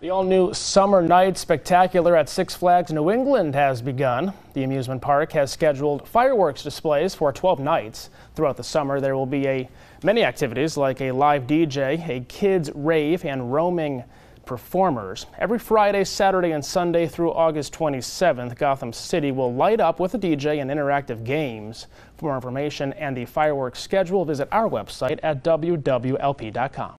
The all-new Summer Nights Spectacular at Six Flags New England has begun. The amusement park has scheduled fireworks displays for 12 nights. Throughout the summer, there will be many activities like a live DJ, a kids rave, and roaming performers. Every Friday, Saturday, and Sunday through August 27th, Gotham City will light up with a DJ and interactive games. For more information and the fireworks schedule, visit our website at wwlp.com.